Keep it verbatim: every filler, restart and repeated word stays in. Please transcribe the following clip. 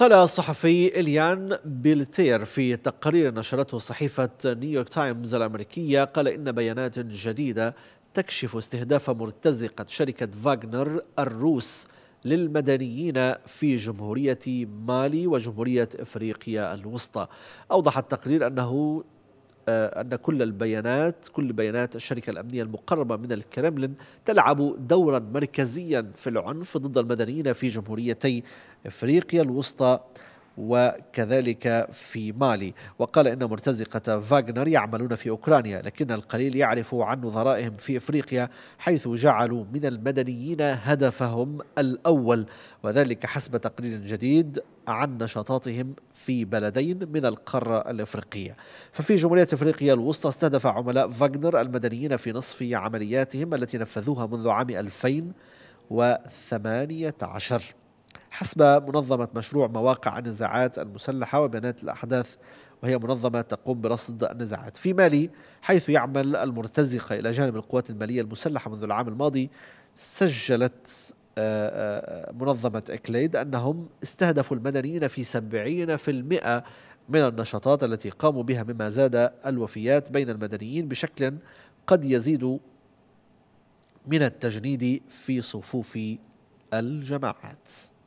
قال الصحفي إليان بيلتير في تقرير نشرته صحيفة نيويورك تايمز الأمريكية، قال إن بيانات جديدة تكشف استهداف مرتزقة شركة فاغنر الروس للمدنيين في جمهورية مالي وجمهورية إفريقيا الوسطى. أوضح التقرير أنه أن كل البيانات كل بيانات الشركة الأمنية المقربة من الكرملين تلعب دورا مركزيا في العنف ضد المدنيين في جمهوريتي إفريقيا الوسطى وكذلك في مالي. وقال إن مرتزقة فاغنر يعملون في أوكرانيا، لكن القليل يعرف عن نظرائهم في إفريقيا، حيث جعلوا من المدنيين هدفهم الأول، وذلك حسب تقرير جديد عن نشاطاتهم في بلدين من القارة الإفريقية. ففي جمهورية إفريقيا الوسطى استهدف عملاء فاغنر المدنيين في نصف عملياتهم التي نفذوها منذ عام ألفين وثمانية عشر. حسب منظمة مشروع مواقع النزاعات المسلحة وبيانات الأحداث، وهي منظمة تقوم برصد النزاعات. في مالي، حيث يعمل المرتزقة إلى جانب القوات المالية المسلحة منذ العام الماضي، سجلت منظمة أكليد أنهم استهدفوا المدنيين في سبعين في المئة من النشاطات التي قاموا بها، مما زاد الوفيات بين المدنيين بشكل قد يزيد من التجنيد في صفوف الجماعات.